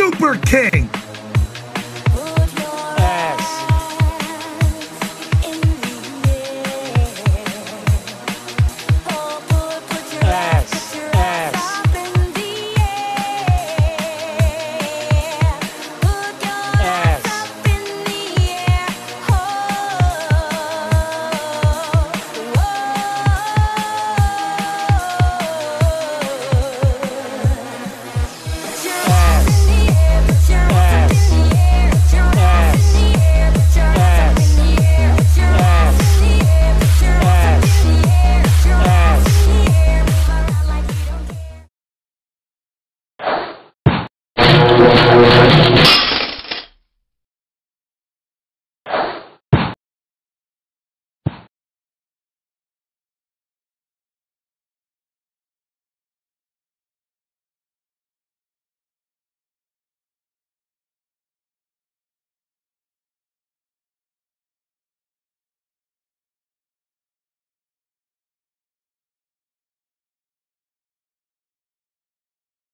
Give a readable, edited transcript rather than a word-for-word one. Super King.